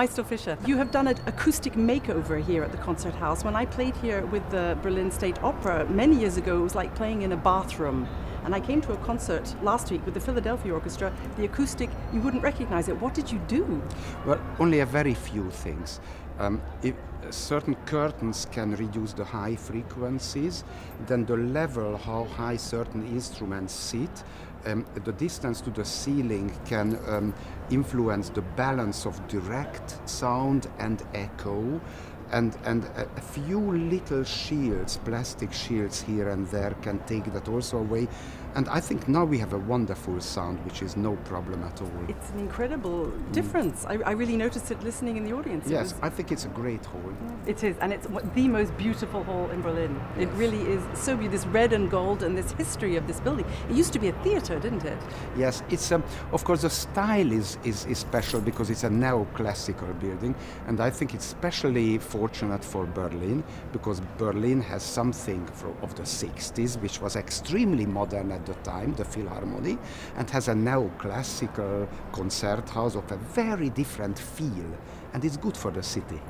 Maestro Fischer, you have done an acoustic makeover here at the Concert House. When I played here with the Berlin State Opera many years ago, it was like playing in a bathroom. And I came to a concert last week with the Philadelphia Orchestra. The acoustic, you wouldn't recognize it. What did you do? Well, only a very few things. Certain curtains can reduce the high frequencies, then the level how high certain instruments sit, the distance to the ceiling can influence the balance of direct sound and echo. And a few little shields, plastic shields here and there, can take that also away. And I think now we have a wonderful sound, which is no problem at all. It's an incredible difference. I really noticed it listening in the audience. Yes, I think it's a great hall. It is, and it's the most beautiful hall in Berlin. Yes. It really is so beautiful, this red and gold and this history of this building. It used to be a theater, didn't it? Yes, it's of course the style is special because it's a neoclassical building, and I think it's especially fortunate for Berlin, because Berlin has something of the 60s, which was extremely modern at the time, the Philharmonie, and has a neoclassical concert house of a very different feel, and it's good for the city.